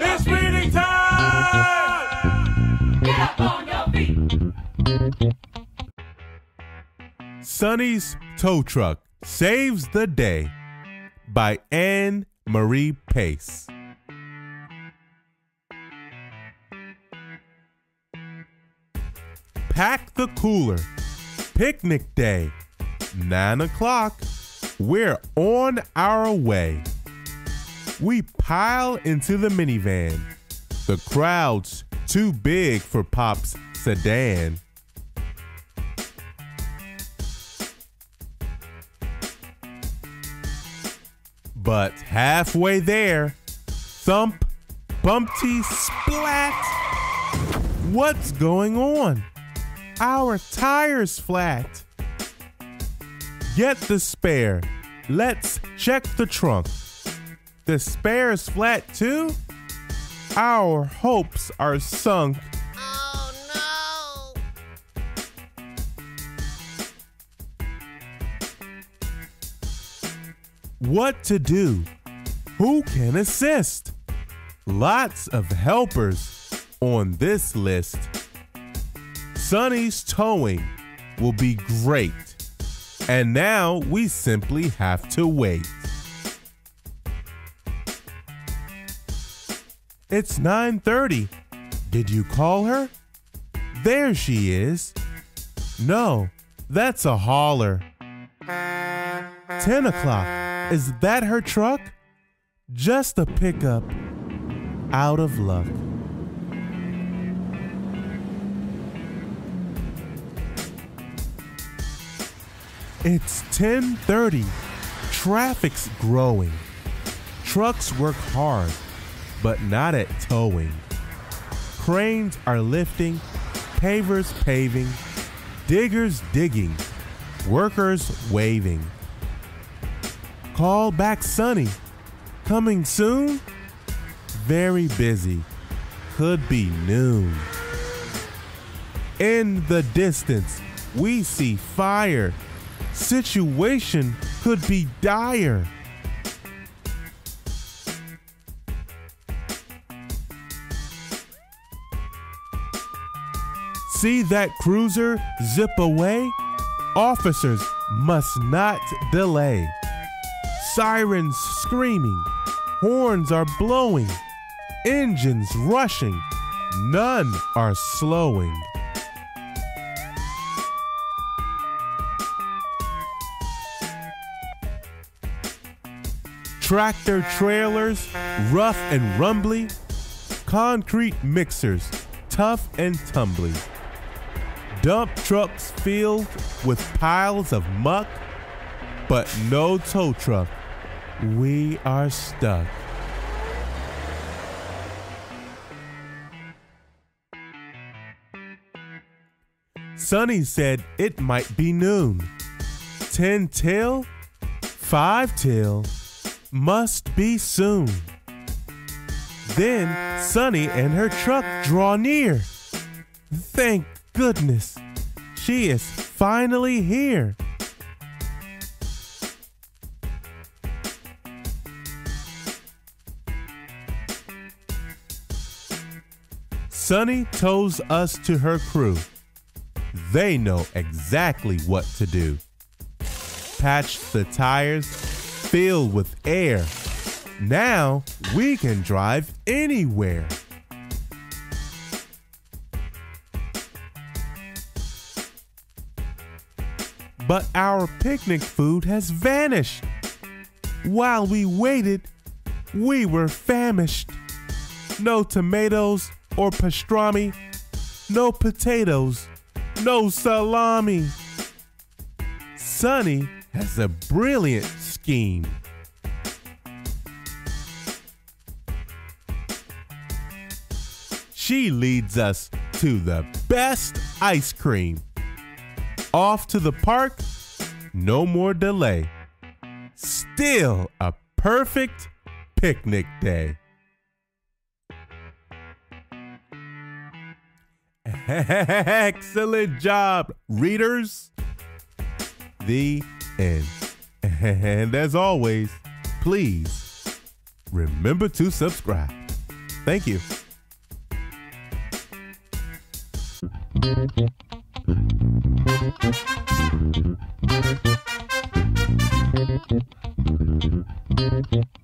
It's reading time! Get up on your feet! Sonny's Tow Truck Saves the Day by Anne Marie Pace. Pack the cooler. Picnic day. 9 o'clock. We're on our way. We pile into the minivan. The crowd's too big for Pop's sedan. But halfway there, thump, bumpty, splat. What's going on? Our tire's flat. Get the spare. Let's check the trunk. The spare's flat too? Our hopes are sunk. Oh no! What to do? Who can assist? Lots of helpers on this list. Sonny's towing will be great. And now we simply have to wait. It's 9:30. Did you call her? There she is. No, that's a hauler. 10 o'clock. Is that her truck? Just a pickup. Out of luck. It's 10:30. Traffic's growing. Trucks work hard, but not at towing. Cranes are lifting, pavers paving, diggers digging, workers waving. Call back Sonny. Coming soon? Very busy. Could be noon. In the distance, we see fire. Situation could be dire. See that cruiser zip away? Officers must not delay. Sirens screaming, horns are blowing, engines rushing, none are slowing. Tractor trailers, rough and rumbly. Concrete mixers, tough and tumbly. Dump trucks filled with piles of muck. But no tow truck, we are stuck. Sonny said it might be noon. 10 till, 5 till. Must be soon. Then Sonny and her truck draw near. Thank goodness, she is finally here. Sonny tows us to her crew. They know exactly what to do. Patch the tires, filled with air. Now we can drive anywhere. But our picnic food has vanished. While we waited, we were famished. No tomatoes or pastrami, no potatoes, no salami. Sonny has a brilliant scheme. She leads us to the best ice cream. Off to the park, no more delay. Still a perfect picnic day. Excellent job, readers. The end. And as always, please remember to subscribe. Thank you.